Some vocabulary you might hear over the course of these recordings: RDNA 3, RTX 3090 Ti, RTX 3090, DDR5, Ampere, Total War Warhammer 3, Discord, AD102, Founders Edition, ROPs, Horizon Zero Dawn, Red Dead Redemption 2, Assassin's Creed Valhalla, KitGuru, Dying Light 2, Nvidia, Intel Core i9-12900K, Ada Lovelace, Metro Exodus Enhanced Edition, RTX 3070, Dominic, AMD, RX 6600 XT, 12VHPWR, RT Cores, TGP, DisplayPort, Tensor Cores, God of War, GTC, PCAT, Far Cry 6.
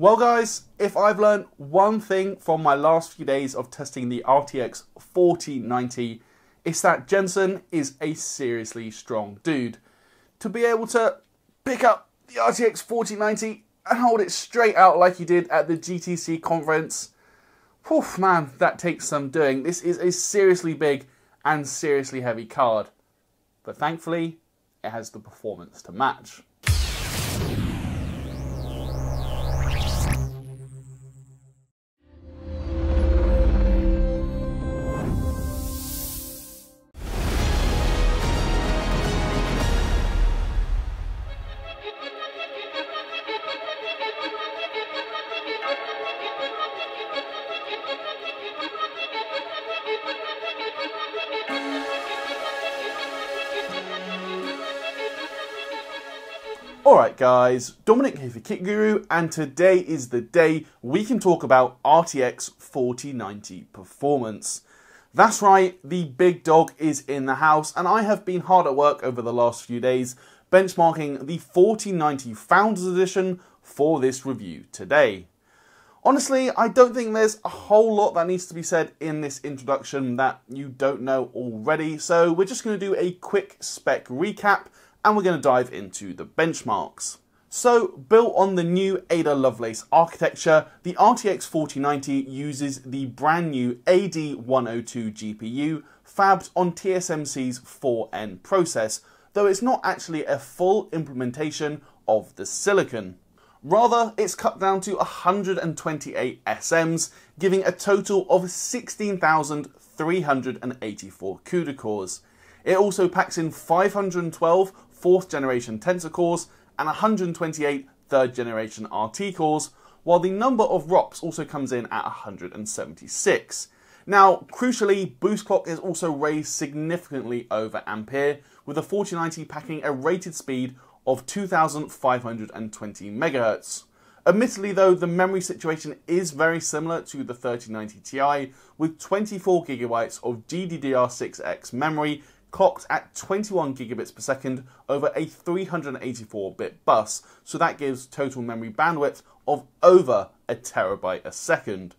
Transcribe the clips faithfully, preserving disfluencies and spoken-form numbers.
Well guys, if I've learned one thing from my last few days of testing the R T X forty ninety, it's that Jensen is a seriously strong dude. To be able to pick up the R T X forty ninety and hold it straight out like he did at the G T C conference, whew, man, that takes some doing. This is a seriously big and seriously heavy card, but thankfully it has the performance to match. Alright guys, Dominic here for Kit Guru, and today is the day we can talk about R T X forty ninety performance. That's right, the big dog is in the house, and I have been hard at work over the last few days benchmarking the forty ninety Founders Edition for this review today. Honestly, I don't think there's a whole lot that needs to be said in this introduction that you don't know already, so we're just going to do a quick spec recap and we're going to dive into the benchmarks. So, built on the new Ada Lovelace architecture, the R T X forty ninety uses the brand new A D one oh two G P U fabbed on T S M C's four N process, though it's not actually a full implementation of the silicon. Rather, it's cut down to one hundred twenty-eight S Ms, giving a total of sixteen thousand three hundred eighty-four CUDA cores. It also packs in five hundred twelve fourth generation Tensor Cores and one hundred twenty-eight third generation R T Cores, while the number of R O Ps also comes in at one hundred seventy-six. Now, crucially, boost clock is also raised significantly over Ampere, with the forty ninety packing a rated speed of two thousand five hundred twenty megahertz. Admittedly though, the memory situation is very similar to the thirty ninety Ti, with twenty-four gigabytes of G D D R six X memory clocked at twenty-one gigabits per second over a three hundred eighty-four bit bus, so that gives total memory bandwidth of over a terabyte a second.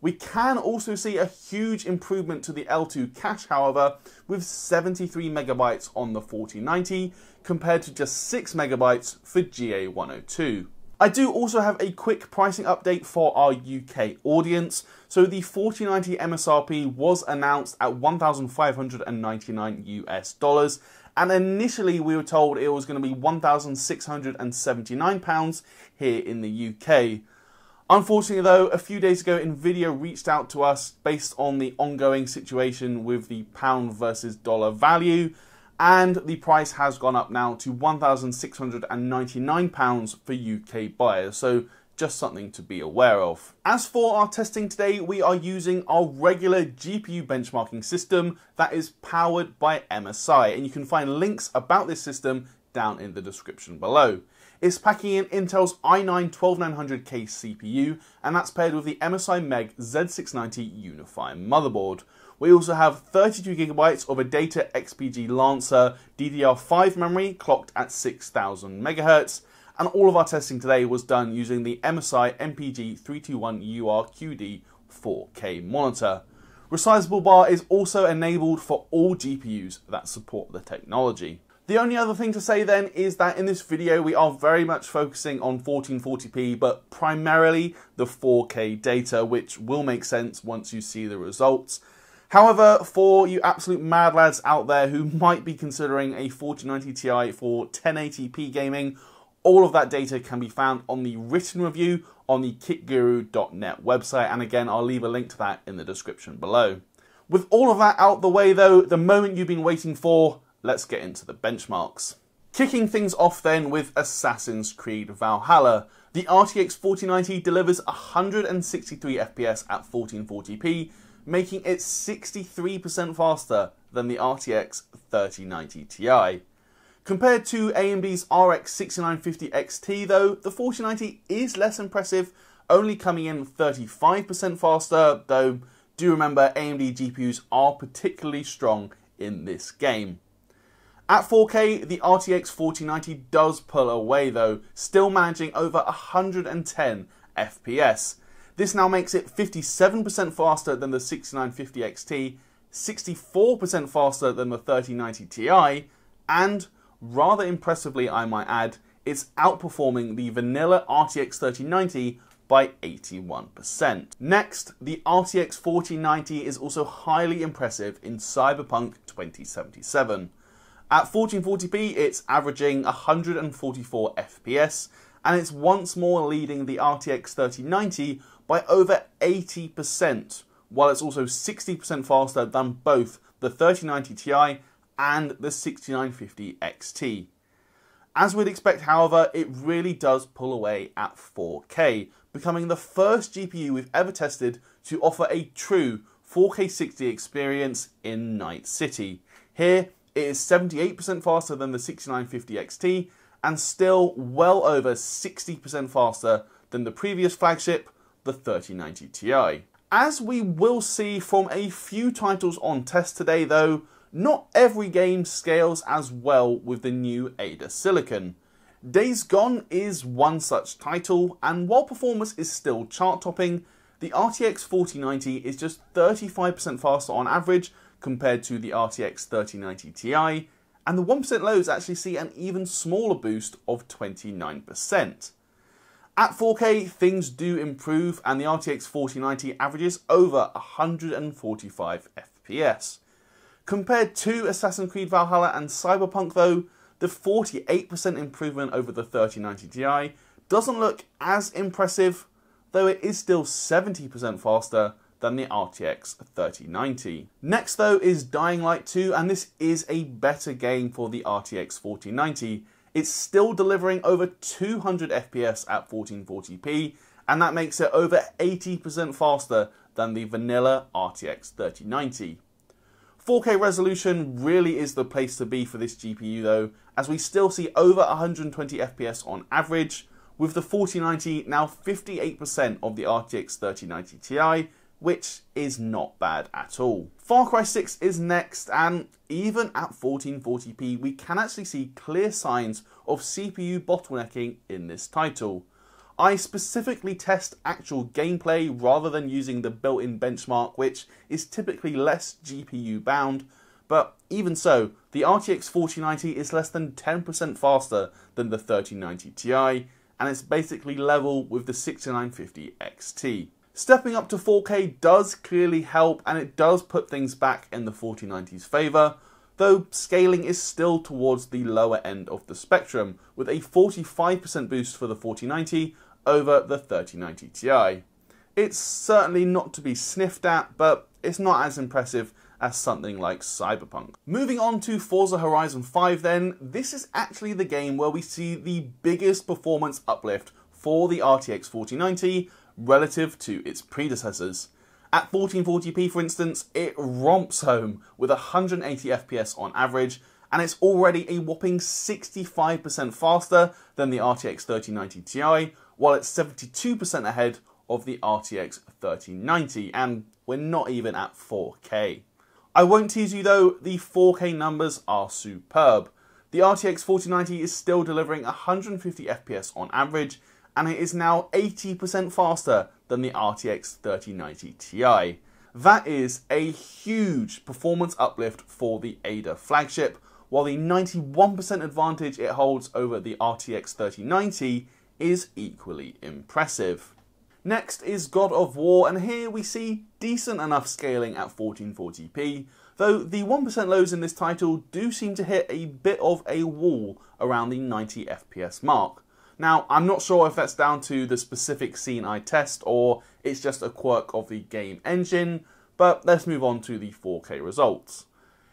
We can also see a huge improvement to the L two cache however, with seventy-three megabytes on the forty ninety compared to just six megabytes for G A one oh two. I do also have a quick pricing update for our U K audience. So the forty ninety M S R P was announced at one thousand five hundred ninety-nine US dollars, and initially we were told it was going to be one thousand six hundred seventy-nine pounds here in the U K. Unfortunately though, a few days ago Nvidia reached out to us based on the ongoing situation with the pound versus dollar value, and the price has gone up now to one thousand six hundred ninety-nine pounds for U K buyers, so just something to be aware of. As for our testing today, we are using our regular G P U benchmarking system that is powered by M S I, and you can find links about this system down in the description below. It's packing in Intel's i nine twelve nine hundred K C P U, and that's paired with the M S I MEG Z six ninety Unify motherboard. We also have thirty-two gigabytes of ADATA X P G Lancer D D R five memory clocked at six thousand megahertz, and all of our testing today was done using the M S I M P G three two one U R Q D four K monitor. Resizable bar is also enabled for all G P Us that support the technology. The only other thing to say then is that in this video we are very much focusing on fourteen forty p, but primarily the four K data, which will make sense once you see the results. However, for you absolute mad lads out there who might be considering a forty ninety Ti for ten eighty p gaming, all of that data can be found on the written review on the kit guru dot net website, and again I'll leave a link to that in the description below. With all of that out the way though, the moment you've been waiting for, let's get into the benchmarks. Kicking things off then with Assassin's Creed Valhalla. The R T X forty ninety delivers one hundred sixty-three F P S at fourteen forty p, making it sixty-three percent faster than the R T X thirty ninety Ti. Compared to A M D's R X sixty-nine fifty X T though, the forty ninety is less impressive, only coming in thirty-five percent faster, though do remember A M D G P Us are particularly strong in this game. At four K, the R T X forty ninety does pull away though, still managing over 110 F P S. This now makes it fifty-seven percent faster than the sixty-nine fifty X T, sixty-four percent faster than the thirty ninety Ti, and, rather impressively I might add, it's outperforming the vanilla R T X thirty ninety by eighty-one percent. Next, the R T X forty ninety is also highly impressive in Cyberpunk twenty seventy-seven. At fourteen forty p, it's averaging one hundred forty-four F P S, and it's once more leading the R T X thirty ninety by over eighty percent, while it's also sixty percent faster than both the thirty ninety Ti and the sixty-nine fifty X T. As we'd expect, however, it really does pull away at four K, becoming the first G P U we've ever tested to offer a true four K sixty experience in Night City. Here, it is seventy-eight percent faster than the sixty-nine fifty X T, and still well over sixty percent faster than the previous flagship, the thirty ninety Ti. As we will see from a few titles on test today though, not every game scales as well with the new Ada silicon. Days Gone is one such title, and while performance is still chart-topping, the R T X forty ninety is just thirty-five percent faster on average compared to the R T X thirty ninety Ti, and the one percent lows actually see an even smaller boost of twenty-nine percent. At four K, things do improve, and the R T X forty ninety averages over one hundred forty-five F P S. Compared to Assassin's Creed Valhalla and Cyberpunk though, the forty-eight percent improvement over the thirty ninety Ti doesn't look as impressive, though it is still seventy percent faster than the R T X thirty ninety. Next though is Dying Light two, and this is a better game for the R T X forty ninety. It's still delivering over two hundred F P S at fourteen forty p, and that makes it over eighty percent faster than the vanilla R T X thirty ninety. four K resolution really is the place to be for this G P U though, as we still see over one hundred twenty F P S on average, with the forty ninety now fifty-eight percent of the R T X thirty ninety Ti, which is not bad at all. Far Cry six is next, and even at fourteen forty p we can actually see clear signs of C P U bottlenecking in this title. I specifically test actual gameplay rather than using the built-in benchmark, which is typically less G P U bound, but even so, the R T X forty ninety is less than ten percent faster than the thirty ninety Ti, and it's basically level with the sixty-nine fifty X T. Stepping up to four K does clearly help, and it does put things back in the forty nineties's favour, though scaling is still towards the lower end of the spectrum, with a forty-five percent boost for the forty ninety over the thirty ninety Ti. It's certainly not to be sniffed at, but it's not as impressive as something like Cyberpunk. Moving on to Forza Horizon five then, this is actually the game where we see the biggest performance uplift for the R T X forty ninety relative to its predecessors. At fourteen forty p, for instance, it romps home with one hundred eighty F P S on average, and it's already a whopping sixty-five percent faster than the R T X thirty ninety Ti, while it's seventy-two percent ahead of the R T X thirty ninety, and we're not even at four K. I won't tease you though, the four K numbers are superb. The R T X forty ninety is still delivering one hundred fifty F P S on average, and it is now eighty percent faster than the R T X thirty ninety Ti. That is a huge performance uplift for the Ada flagship, while the ninety-one percent advantage it holds over the R T X thirty ninety is equally impressive. Next is God of War, and here we see decent enough scaling at fourteen forty p, though the one percent lows in this title do seem to hit a bit of a wall around the ninety F P S mark. Now, I'm not sure if that's down to the specific scene I test or it's just a quirk of the game engine, but let's move on to the four K results.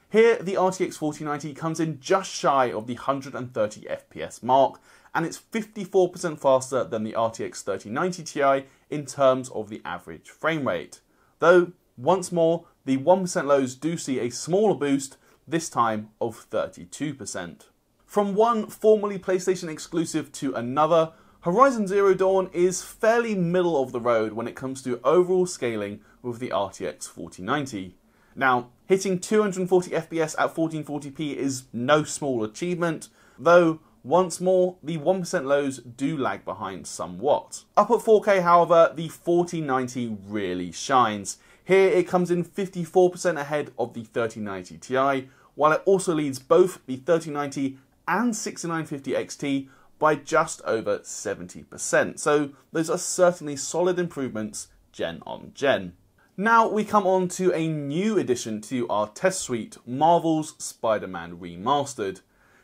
Here, the R T X forty ninety comes in just shy of the one hundred thirty F P S mark, and it's fifty-four percent faster than the R T X thirty ninety Ti in terms of the average frame rate. Though, once more, the one percent lows do see a smaller boost, this time of thirty-two percent. From one formerly PlayStation exclusive to another, Horizon Zero Dawn is fairly middle of the road when it comes to overall scaling with the R T X forty ninety. Now, hitting two hundred forty F P S at fourteen forty p is no small achievement, though Once more, the one percent lows do lag behind somewhat. Up at four K, however, the forty ninety really shines. Here it comes in fifty-four percent ahead of the thirty ninety Ti, while it also leads both the thirty ninety and sixty-nine fifty X T by just over seventy percent. So those are certainly solid improvements gen on gen. Now we come on to a new addition to our test suite, Marvel's Spider-Man Remastered.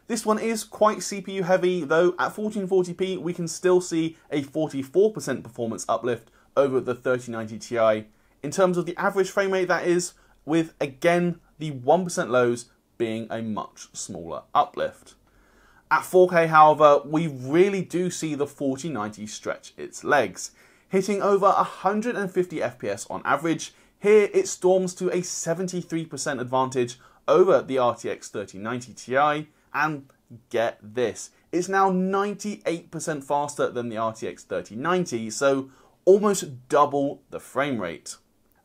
This one is quite C P U heavy, though at fourteen forty p we can still see a forty-four percent performance uplift over the thirty ninety Ti. In terms of the average frame rate that is, with again the one percent lows being a much smaller uplift. At four K however, we really do see the forty ninety stretch its legs. Hitting over one hundred fifty F P S on average, here it storms to a seventy-three percent advantage over the R T X thirty ninety Ti, and get this, it's now ninety-eight percent faster than the R T X thirty ninety, so almost double the frame rate.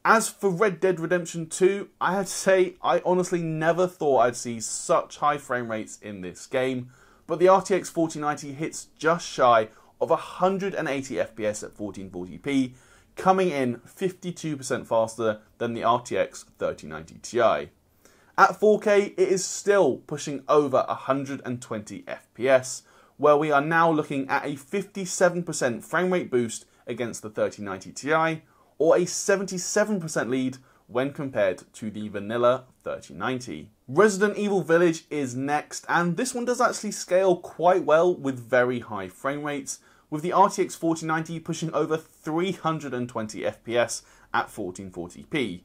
As for Red Dead Redemption two, I have to say I honestly never thought I'd see such high frame rates in this game, but the R T X forty ninety hits just shy of one hundred eighty F P S at fourteen forty p, coming in fifty-two percent faster than the R T X thirty ninety Ti. At four K, it is still pushing over one hundred twenty F P S, where we are now looking at a fifty-seven percent frame rate boost against the thirty ninety Ti, or a seventy-seven percent lead when compared to the vanilla thirty ninety. Resident Evil Village is next, and this one does actually scale quite well with very high frame rates, with the R T X forty ninety pushing over three hundred twenty F P S at fourteen forty p.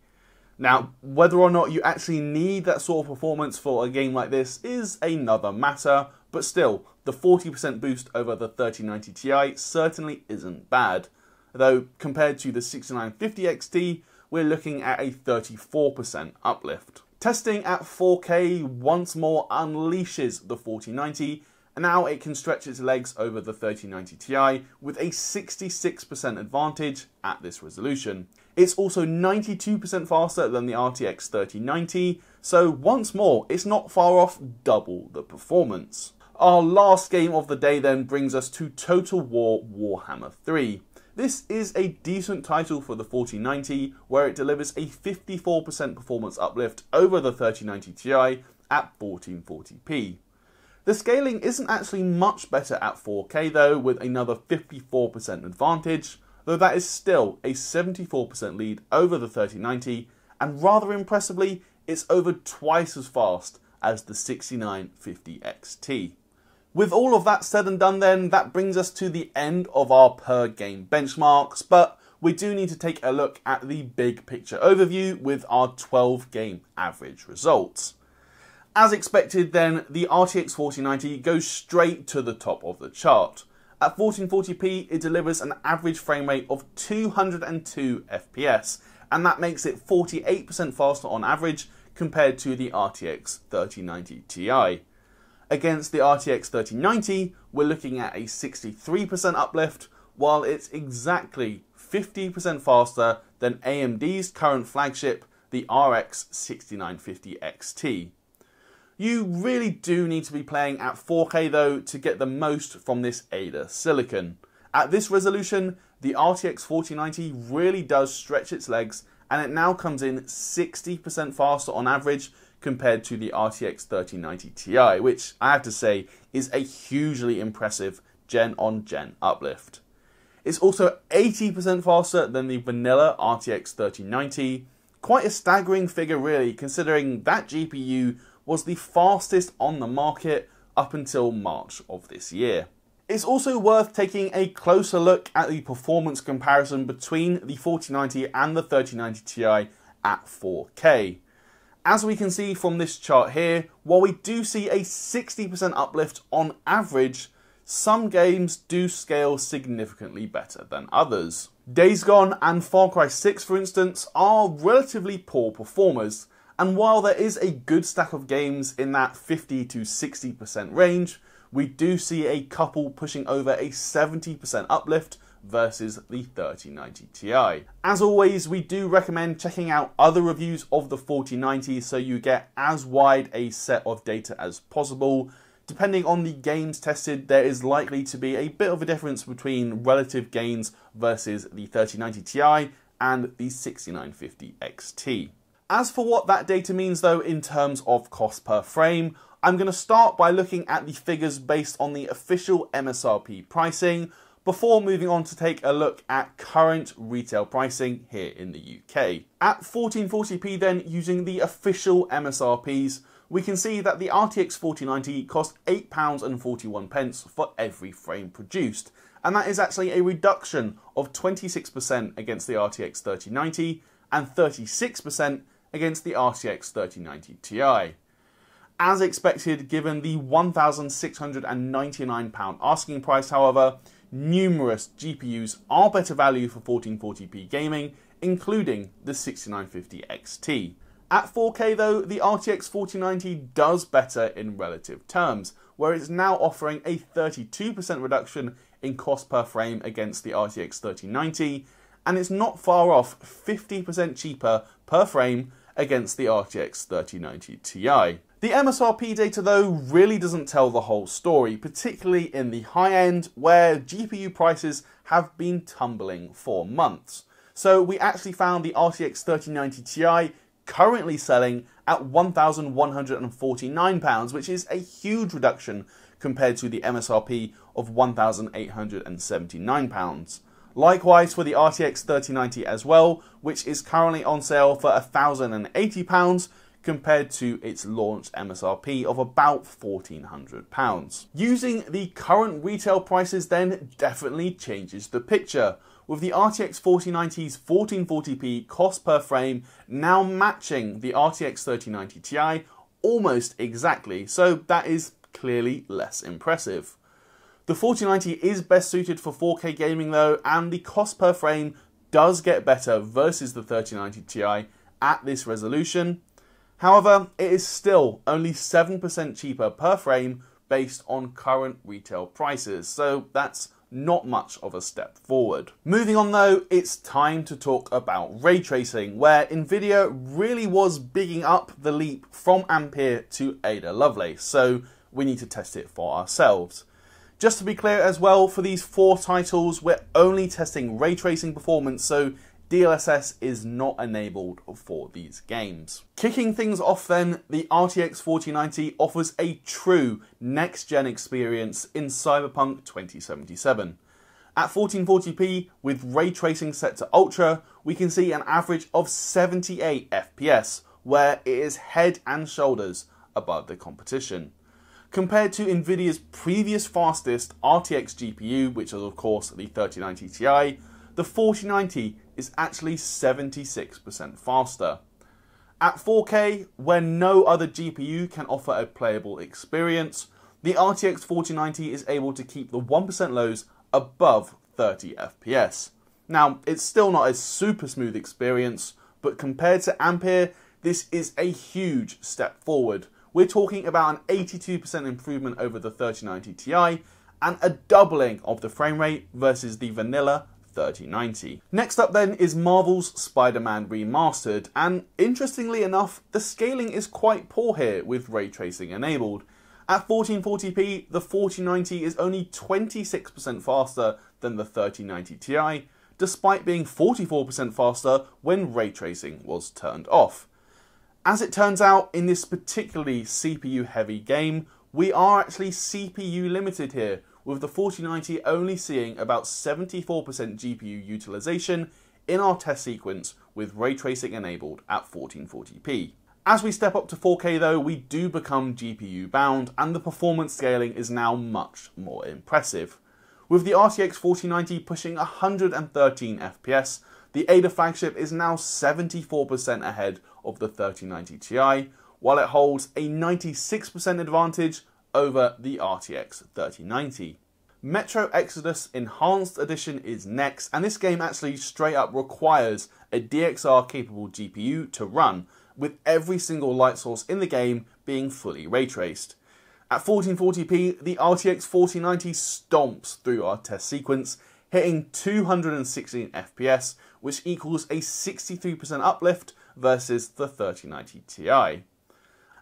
Now, whether or not you actually need that sort of performance for a game like this is another matter, but still, the forty percent boost over the thirty ninety Ti certainly isn't bad. Though, compared to the sixty-nine fifty X T, we're looking at a thirty-four percent uplift. Testing at four K once more unleashes the forty ninety, and now it can stretch its legs over the thirty ninety Ti with a sixty-six percent advantage at this resolution. It's also ninety-two percent faster than the R T X thirty ninety, so once more, it's not far off double the performance. Our last game of the day then brings us to Total War Warhammer three. This is a decent title for the forty ninety, where it delivers a fifty-four percent performance uplift over the thirty ninety Ti at fourteen forty p. The scaling isn't actually much better at four K though, with another fifty-four percent advantage, though that is still a seventy-four percent lead over the thirty ninety, and rather impressively, it's over twice as fast as the sixty-nine fifty X T. With all of that said and done then, that brings us to the end of our per game benchmarks, but we do need to take a look at the big picture overview with our twelve game average results. As expected then, the R T X forty ninety goes straight to the top of the chart. At fourteen forty p, it delivers an average frame rate of two hundred two F P S, and that makes it forty-eight percent faster on average compared to the R T X thirty ninety Ti. Against the R T X thirty ninety, we're looking at a sixty-three percent uplift, while it's exactly fifty percent faster than A M D's current flagship, the R X sixty-nine fifty X T. You really do need to be playing at four K though to get the most from this Ada silicon. At this resolution, the R T X forty ninety really does stretch its legs, and it now comes in sixty percent faster on average compared to the R T X thirty ninety Ti, which I have to say is a hugely impressive gen-on-gen uplift. It's also eighty percent faster than the vanilla R T X thirty ninety, quite a staggering figure really, considering that G P U was the fastest on the market up until March of this year. It's also worth taking a closer look at the performance comparison between the forty ninety and the thirty ninety Ti at four K. As we can see from this chart here, while we do see a sixty percent uplift on average, some games do scale significantly better than others. Days Gone and Far Cry six, for instance, are relatively poor performers, and while there is a good stack of games in that fifty to sixty percent range, we do see a couple pushing over a seventy percent uplift versus the thirty ninety Ti. As always, we do recommend checking out other reviews of the forty ninety so you get as wide a set of data as possible. Depending on the games tested, there is likely to be a bit of a difference between relative gains versus the thirty ninety Ti and the sixty-nine fifty X T. As for what that data means though in terms of cost per frame, I'm going to start by looking at the figures based on the official M S R P pricing before moving on to take a look at current retail pricing here in the U K. At fourteen forty p then, using the official M S R Ps, we can see that the R T X forty ninety cost eight pounds forty-one for every frame produced, and that is actually a reduction of twenty-six percent against the R T X thirty ninety and thirty-six percent against the R T X thirty ninety Ti. As expected, given the one thousand six hundred ninety-nine pounds asking price, however, numerous G P Us are better value for fourteen forty p gaming, including the sixty-nine fifty X T. At four K though, the R T X forty ninety does better in relative terms, where it's now offering a thirty-two percent reduction in cost per frame against the R T X thirty ninety, and it's not far off fifty percent cheaper per frame against the R T X thirty ninety Ti. The M S R P data though really doesn't tell the whole story, particularly in the high end where G P U prices have been tumbling for months. So we actually found the R T X thirty ninety Ti currently selling at one thousand one hundred forty-nine pounds, which is a huge reduction compared to the M S R P of one thousand eight hundred seventy-nine pounds. Likewise for the R T X thirty ninety as well, which is currently on sale for one thousand eighty pounds compared to its launch M S R P of about one thousand four hundred pounds. Using the current retail prices then definitely changes the picture, with the R T X forty ninety's fourteen forty p cost per frame now matching the R T X thirty ninety Ti almost exactly, so that is clearly less impressive. The forty ninety is best suited for four K gaming though, and the cost per frame does get better versus the thirty ninety Ti at this resolution. However, it is still only seven percent cheaper per frame based on current retail prices, so that's not much of a step forward. Moving on though, it's time to talk about ray tracing, where Nvidia really was bigging up the leap from Ampere to Ada Lovelace, so we need to test it for ourselves. Just to be clear as well, for these four titles, we're only testing ray tracing performance, so D L S S is not enabled for these games. Kicking things off then, the R T X forty ninety offers a true next-gen experience in Cyberpunk twenty seventy-seven. At fourteen forty p, with ray tracing set to ultra, we can see an average of seventy-eight F P S, where it is head and shoulders above the competition. Compared to Nvidia's previous fastest R T X G P U, which is of course the thirty ninety Ti, the forty ninety is actually seventy-six percent faster. At four K, where no other G P U can offer a playable experience, the R T X forty ninety is able to keep the one percent lows above thirty F P S. Now, it's still not a super smooth experience, but compared to Ampere, this is a huge step forward. We're talking about an eighty-two percent improvement over the thirty ninety Ti and a doubling of the frame rate versus the vanilla thirty ninety. Next up then is Marvel's Spider-Man Remastered, and interestingly enough, the scaling is quite poor here with ray tracing enabled. At fourteen forty p, the forty ninety is only twenty-six percent faster than the thirty ninety Ti, despite being forty-four percent faster when ray tracing was turned off. As it turns out, in this particularly C P U-heavy game, we are actually C P U limited here, with the forty ninety only seeing about seventy-four percent G P U utilization in our test sequence with ray tracing enabled at fourteen forty p. As we step up to four K though, we do become G P U bound, and the performance scaling is now much more impressive. With the R T X forty ninety pushing one hundred thirteen F P S, the Ada flagship is now seventy-four percent ahead of the thirty ninety Ti, while it holds a ninety-six percent advantage over the R T X thirty ninety. Metro Exodus Enhanced Edition is next, and this game actually straight up requires a D X R capable G P U to run, with every single light source in the game being fully ray traced. At fourteen forty p, the R T X forty ninety stomps through our test sequence, hitting two hundred sixteen F P S, which equals a sixty-three percent uplift versus the thirty ninety Ti.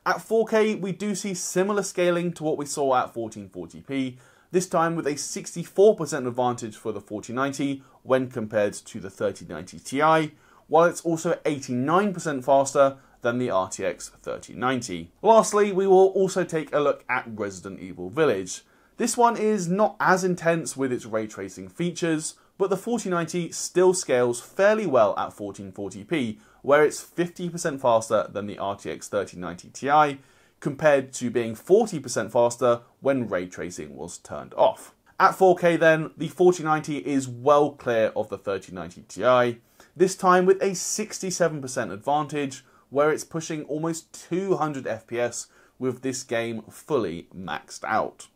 At four K, we do see similar scaling to what we saw at fourteen forty p, this time with a sixty-four percent advantage for the forty ninety when compared to the thirty ninety Ti, while it's also eighty-nine percent faster than the R T X thirty ninety. Lastly, we will also take a look at Resident Evil Village. This one is not as intense with its ray tracing features, but the forty ninety still scales fairly well at fourteen forty p, where it's fifty percent faster than the R T X thirty ninety Ti, compared to being forty percent faster when ray tracing was turned off. At four K then, the forty ninety is well clear of the thirty ninety Ti, this time with a sixty-seven percent advantage, where it's pushing almost two hundred F P S with this game fully maxed out.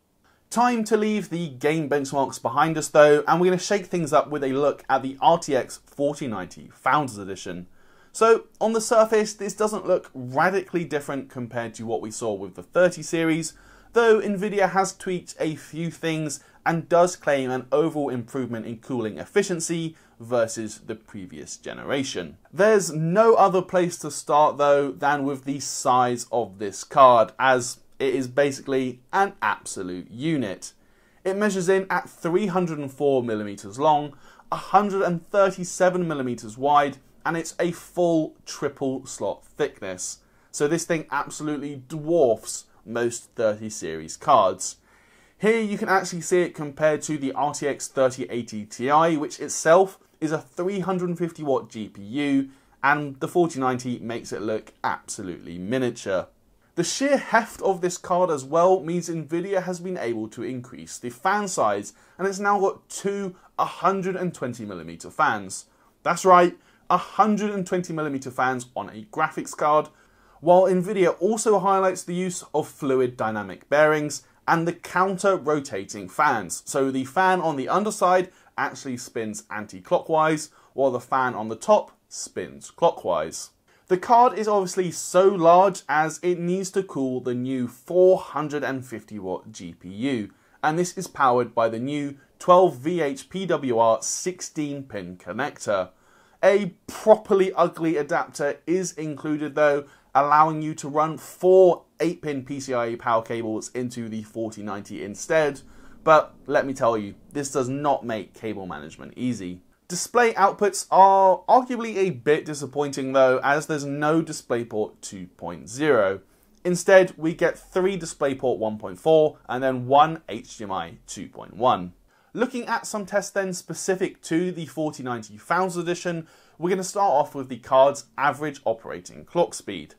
Time to leave the game benchmarks behind us though, and we're going to shake things up with a look at the R T X forty ninety Founders Edition. So on the surface, this doesn't look radically different compared to what we saw with the thirty series, though Nvidia has tweaked a few things and does claim an overall improvement in cooling efficiency versus the previous generation. There's no other place to start though than with the size of this card, as it is basically an absolute unit. It measures in at three hundred four millimeters long, one hundred thirty-seven millimeters wide, and it's a full triple slot thickness. So this thing absolutely dwarfs most thirty series cards. Here you can actually see it compared to the R T X thirty eighty Ti, which itself is a three hundred fifty watt G P U, and the forty ninety makes it look absolutely miniature. The sheer heft of this card as well means Nvidia has been able to increase the fan size, and it's now got two one hundred twenty millimeter fans. That's right, one hundred twenty millimeter fans on a graphics card, while Nvidia also highlights the use of fluid dynamic bearings and the counter-rotating fans. So the fan on the underside actually spins anti-clockwise, while the fan on the top spins clockwise. The card is obviously so large as it needs to cool the new four hundred fifty watt G P U, and this is powered by the new twelve V H P W R sixteen pin connector. A properly ugly adapter is included though, allowing you to run four eight pin PCIe power cables into the forty ninety instead, but let me tell you, this does not make cable management easy. Display outputs are arguably a bit disappointing though, as there's no DisplayPort two point oh. Instead, we get three DisplayPort one point four and then one H D M I two point one. Looking at some tests then specific to the forty ninety Founders Edition, we're going to start off with the card's average operating clock speed.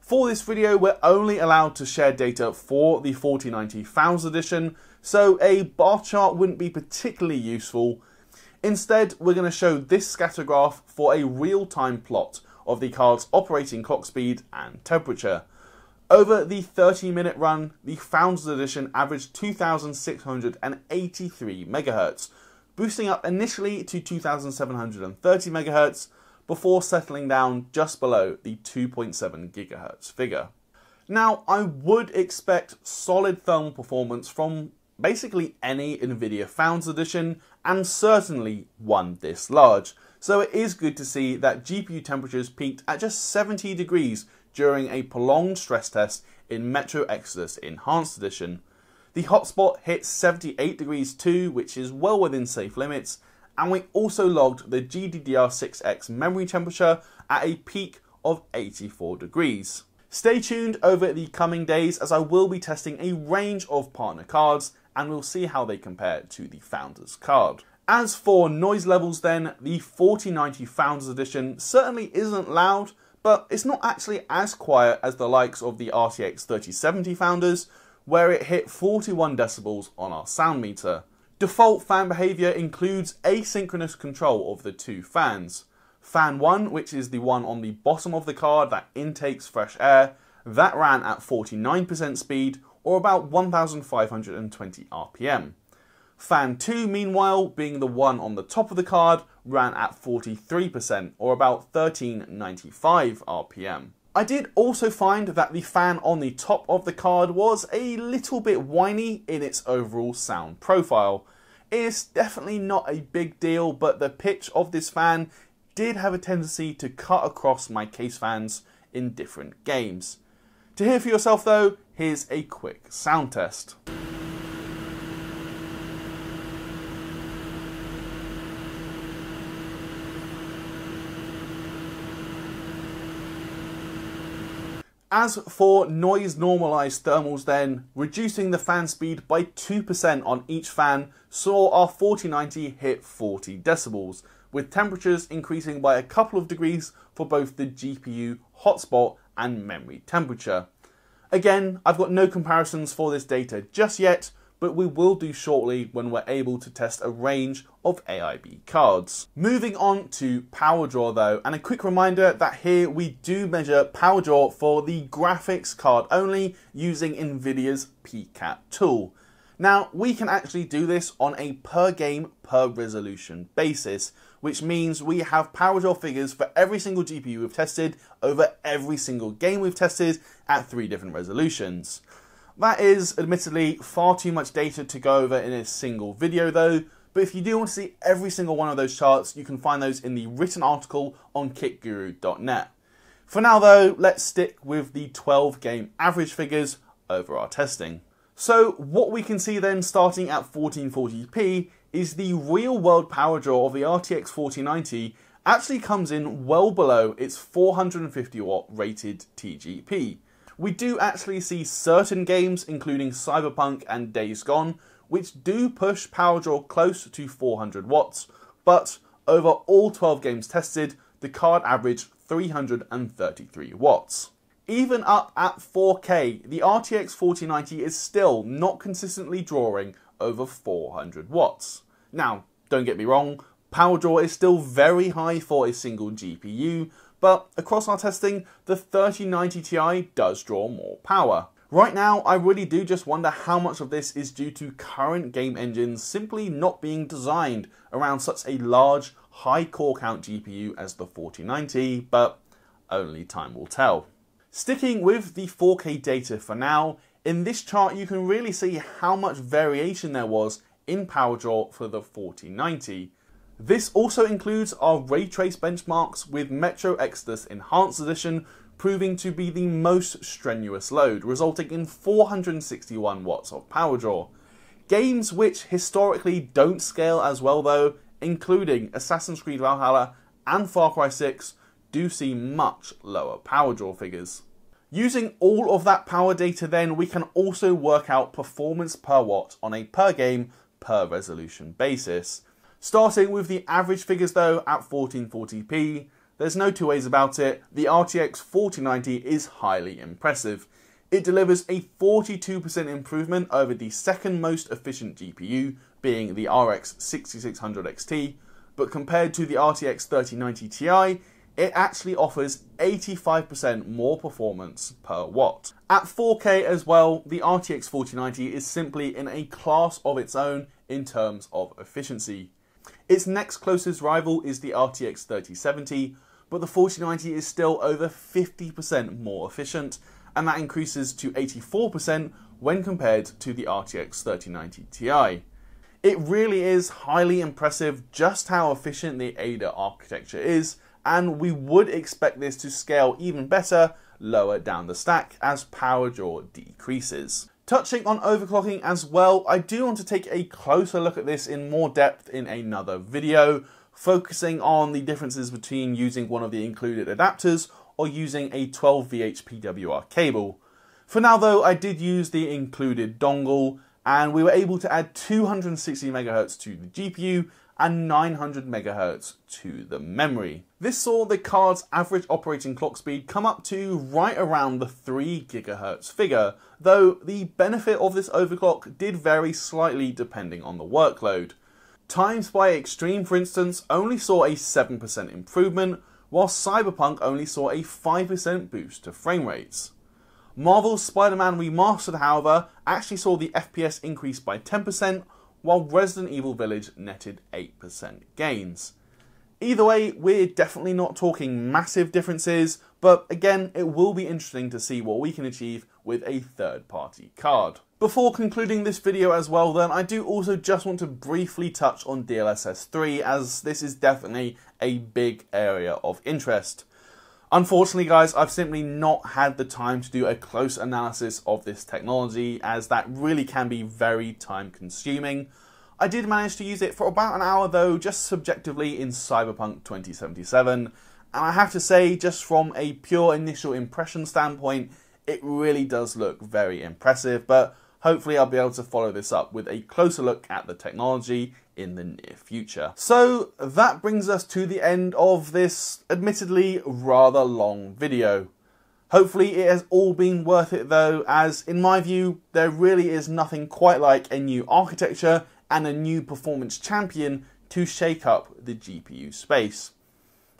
For this video, we're only allowed to share data for the forty ninety Founders Edition, so a bar chart wouldn't be particularly useful. Instead, we're going to show this scatter graph for a real-time plot of the card's operating clock speed and temperature. Over the thirty minute run, the Founders Edition averaged two thousand six hundred eighty-three megahertz, boosting up initially to two thousand seven hundred thirty megahertz before settling down just below the two point seven gigahertz figure. Now, I would expect solid thermal performance from basically any Nvidia Founders Edition, and certainly one this large. So it is good to see that G P U temperatures peaked at just seventy degrees during a prolonged stress test in Metro Exodus Enhanced Edition. The hotspot hit seventy-eight degrees too, which is well within safe limits, and we also logged the G D D R six X memory temperature at a peak of eighty-four degrees. Stay tuned over the coming days as I will be testing a range of partner cards, and we'll see how they compare to the Founders card. As for noise levels then, the forty ninety Founders Edition certainly isn't loud, but it's not actually as quiet as the likes of the R T X thirty seventy Founders, where it hit forty-one decibels on our sound meter. Default fan behavior includes asynchronous control of the two fans. Fan one, which is the one on the bottom of the card that intakes fresh air, that ran at forty-nine percent speed, or about one thousand five hundred twenty R P M. Fan two, meanwhile, being the one on the top of the card, ran at forty-three percent, or about one thousand three hundred ninety-five R P M. I did also find that the fan on the top of the card was a little bit whiny in its overall sound profile. It's definitely not a big deal, but the pitch of this fan did have a tendency to cut across my case fans in different games. To hear for yourself though, here's a quick sound test. As for noise normalized thermals then, reducing the fan speed by two percent on each fan saw our forty ninety hit forty decibels, with temperatures increasing by a couple of degrees for both the G P U hotspot and memory temperature. Again, I've got no comparisons for this data just yet, but we will do shortly when we're able to test a range of A I B cards. Moving on to power draw though, and a quick reminder that here we do measure power draw for the graphics card only using Nvidia's P CAT tool. Now, we can actually do this on a per game per resolution basis, which means we have power draw figures for every single G P U we've tested over every single game we've tested at three different resolutions. That is, admittedly, far too much data to go over in a single video though, but if you do want to see every single one of those charts, you can find those in the written article on kit guru dot net. For now though, let's stick with the twelve game average figures over our testing. So what we can see then, starting at fourteen forty p, is the real world power draw of the R T X forty ninety actually comes in well below its four hundred fifty watt rated T G P. We do actually see certain games, including Cyberpunk and Days Gone, which do push power draw close to four hundred watts, but over all twelve games tested, the card averaged three hundred thirty-three watts. Even up at four K, the R T X forty ninety is still not consistently drawing over four hundred watts. Now, don't get me wrong, power draw is still very high for a single G P U, but across our testing, the thirty ninety T I does draw more power. Right now, I really do just wonder how much of this is due to current game engines simply not being designed around such a large, high core count G P U as the forty ninety, but only time will tell. Sticking with the four K data for now, in this chart you can really see how much variation there was in power draw for the forty ninety. This also includes our ray trace benchmarks, with Metro Exodus Enhanced Edition proving to be the most strenuous load, resulting in four hundred sixty-one watts of power draw. Games which historically don't scale as well though, including Assassin's Creed Valhalla and Far Cry six, do see much lower power draw figures. Using all of that power data then, we can also work out performance per watt on a per game per resolution basis. Starting with the average figures though at fourteen forty p, there's no two ways about it, the R T X forty ninety is highly impressive. It delivers a forty-two percent improvement over the second most efficient G P U, being the R X sixty-six hundred X T, but compared to the R T X thirty ninety T I, it actually offers eighty-five percent more performance per watt. At four K as well, the R T X forty ninety is simply in a class of its own in terms of efficiency. Its next closest rival is the R T X thirty seventy, but the forty ninety is still over fifty percent more efficient, and that increases to eighty-four percent when compared to the R T X thirty ninety T I. It really is highly impressive just how efficient the A D A architecture is, and we would expect this to scale even better lower down the stack as power draw decreases. Touching on overclocking as well, I do want to take a closer look at this in more depth in another video, focusing on the differences between using one of the included adapters or using a twelve V H P W R cable. For now though, I did use the included dongle, and we were able to add two hundred sixty megahertz to the G P U and nine hundred megahertz to the memory. This saw the card's average operating clock speed come up to right around the three gigahertz figure, though the benefit of this overclock did vary slightly depending on the workload. Times by Extreme, for instance, only saw a seven percent improvement, while Cyberpunk only saw a five percent boost to frame rates. Marvel's Spider-Man Remastered, however, actually saw the F P S increase by ten percent, while Resident Evil Village netted eight percent gains. Either way, we're definitely not talking massive differences, but again, it will be interesting to see what we can achieve with a third-party card. Before concluding this video as well then, I do also just want to briefly touch on D L S S three, as this is definitely a big area of interest. Unfortunately, guys, I've simply not had the time to do a close analysis of this technology, as that really can be very time consuming. I did manage to use it for about an hour though, just subjectively in Cyberpunk twenty seventy-seven, and I have to say, just from a pure initial impression standpoint, it really does look very impressive, but hopefully I'll be able to follow this up with a closer look at the technology in the near future. So that brings us to the end of this admittedly rather long video. Hopefully it has all been worth it though, as in my view, there really is nothing quite like a new architecture and a new performance champion to shake up the G P U space.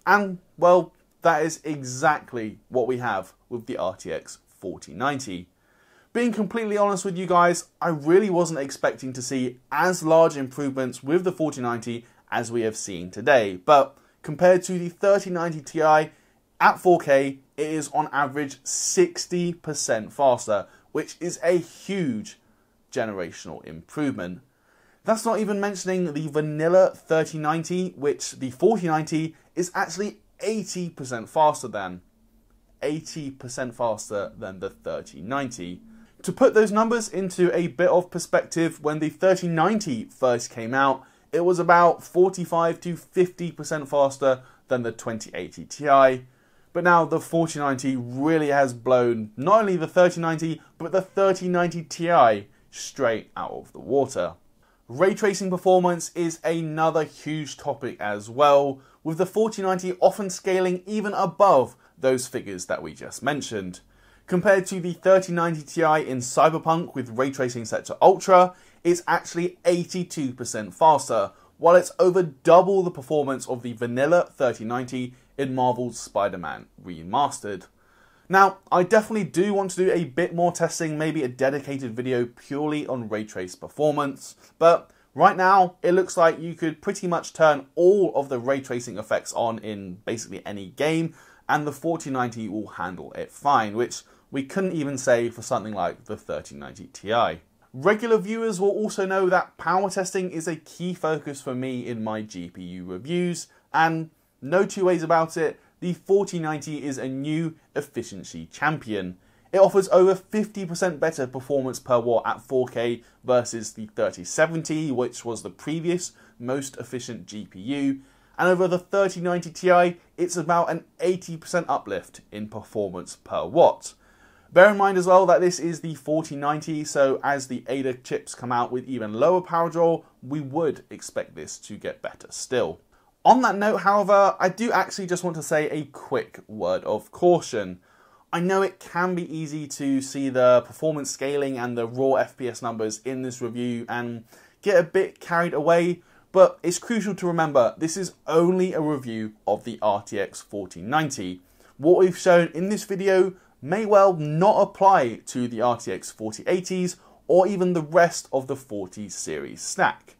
And well, that is exactly what we have with the R T X forty ninety. Being completely honest with you guys, I really wasn't expecting to see as large improvements with the forty ninety as we have seen today, but compared to the thirty ninety Ti at four K, it is on average sixty percent faster, which is a huge generational improvement. That's not even mentioning the vanilla thirty ninety, which the forty ninety is actually eighty percent faster than. eighty percent faster than the thirty ninety. To put those numbers into a bit of perspective, when the thirty ninety first came out, it was about forty-five to fifty percent faster than the twenty eighty Ti, but now the forty ninety really has blown not only the thirty ninety, but the thirty ninety Ti straight out of the water. Ray tracing performance is another huge topic as well, with the forty ninety often scaling even above those figures that we just mentioned. Compared to the thirty ninety Ti in Cyberpunk with ray tracing set to Ultra, it's actually eighty-two percent faster, while it's over double the performance of the vanilla thirty ninety in Marvel's Spider-Man Remastered. Now, I definitely do want to do a bit more testing, maybe a dedicated video purely on ray trace performance, but right now, it looks like you could pretty much turn all of the ray tracing effects on in basically any game, and the forty ninety will handle it fine, which we couldn't even say for something like the thirty ninety Ti. Regular viewers will also know that power testing is a key focus for me in my G P U reviews, and no two ways about it, the forty ninety is a new efficiency champion. It offers over fifty percent better performance per watt at four K versus the thirty seventy, which was the previous most efficient G P U, and over the thirty ninety Ti, it's about an eighty percent uplift in performance per watt. Bear in mind as well that this is the forty ninety, so as the A D A chips come out with even lower power draw, we would expect this to get better still. On that note, however, I do actually just want to say a quick word of caution. I know it can be easy to see the performance scaling and the raw F P S numbers in this review and get a bit carried away, but it's crucial to remember this is only a review of the R T X forty ninety. What we've shown in this video may well not apply to the R T X forty eighties or even the rest of the forty series stack.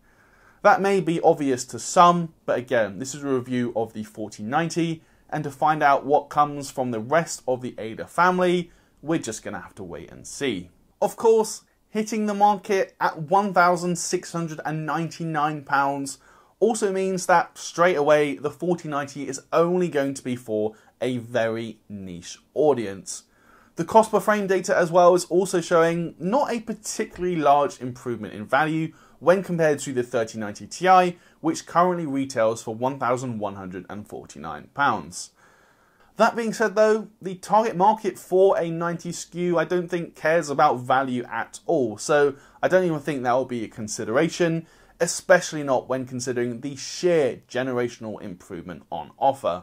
That may be obvious to some, but again, this is a review of the forty ninety, and to find out what comes from the rest of the A D A family, we're just gonna have to wait and see. Of course, hitting the market at one thousand six hundred ninety-nine pounds also means that straight away the forty ninety is only going to be for a very niche audience. The cost per frame data as well is also showing not a particularly large improvement in value when compared to the thirty ninety Ti, which currently retails for one thousand one hundred forty-nine pounds. That being said though, the target market for a ninety S K U I don't think cares about value at all, so I don't even think that will be a consideration, especially not when considering the sheer generational improvement on offer.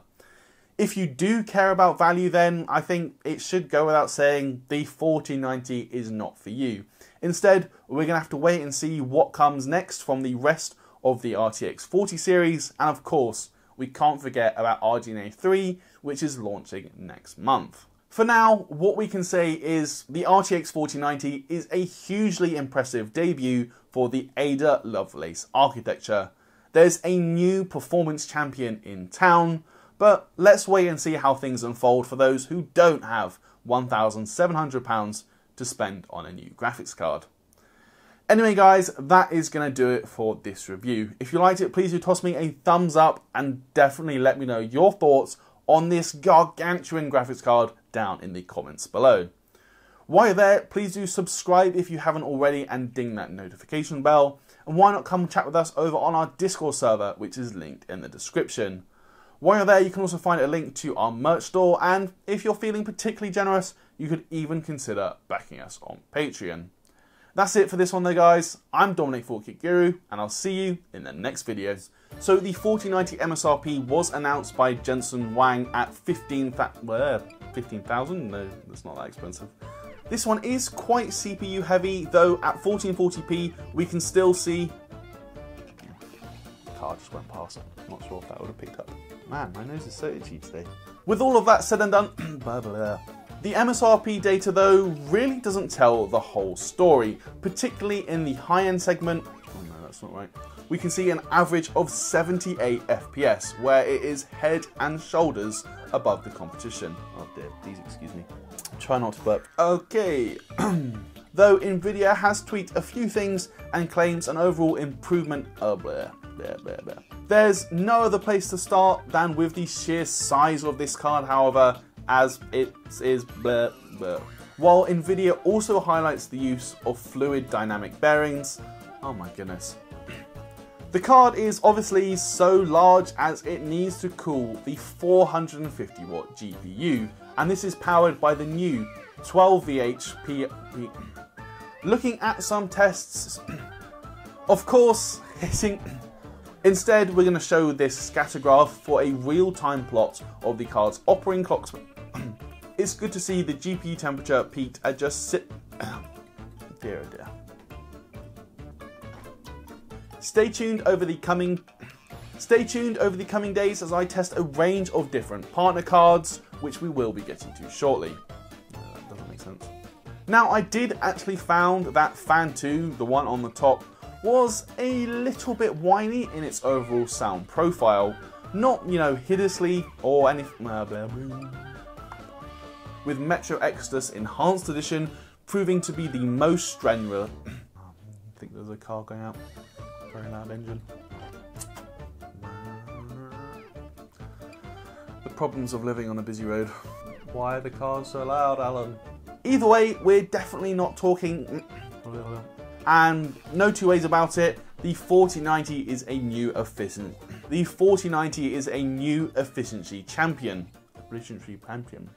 If you do care about value then, I think it should go without saying the forty ninety is not for you. Instead, we're going to have to wait and see what comes next from the rest of the R T X forty series, and of course, we can't forget about R D N A three, which is launching next month. For now, what we can say is the R T X forty ninety is a hugely impressive debut for the Ada Lovelace architecture. There's a new performance champion in town, but let's wait and see how things unfold for those who don't have one thousand seven hundred pounds to spend on a new graphics card. Anyway guys, that is going to do it for this review. If you liked it, please do toss me a thumbs up and definitely let me know your thoughts on this gargantuan graphics card down in the comments below. While you're there, please do subscribe if you haven't already and ding that notification bell. And why not come chat with us over on our Discord server, which is linked in the description. While you're there, you can also find a link to our merch store, and if you're feeling particularly generous, you could even consider backing us on Patreon. That's it for this one though, guys. I'm Dominic four K Guru, and I'll see you in the next videos. So the forty ninety M S R P was announced by Jensen Wang at fifteen thousand, no, that's not that expensive. This one is quite C P U heavy, though at fourteen forty p we can still see... The car just went past, I'm not sure if that would have picked up. Man, my nose is so itchy today. With all of that said and done, blah, blah, blah. The M S R P data though really doesn't tell the whole story, particularly in the high-end segment. Oh no, that's not right. We can see an average of seventy-eight F P S, where it is head and shoulders above the competition. Oh dear, please excuse me. Try not to burp. Okay. Though Nvidia has tweaked a few things and claims an overall improvement. Oh, blah, blah, blah, blah. There's no other place to start than with the sheer size of this card, however, as it is blah, blah. While Nvidia also highlights the use of fluid dynamic bearings. Oh my goodness. The card is obviously so large as it needs to cool the four hundred fifty watt G P U, and this is powered by the new twelve V H P W R. Looking at some tests, of course, hitting. Instead, we're going to show this scattergraph for a real-time plot of the card's operating clocks. It's good to see the G P U temperature peaked at just six. Dear oh dear. Stay tuned over the coming. Stay tuned over the coming days as I test a range of different partner cards, which we will be getting to shortly. No, that doesn't make sense. Now, I did actually found that Fan two, the one on the top, was a little bit whiny in its overall sound profile. Not, you know, hideously or anything. With Metro Exodus Enhanced Edition proving to be the most strenuous. I think there's a car going out. Very loud engine. The problems of living on a busy road. Why are the cars so loud, Alan? Either way, we're definitely not talking. And no two ways about it, the forty ninety is a new efficient. The forty ninety is a new efficiency champion. Efficiency champion.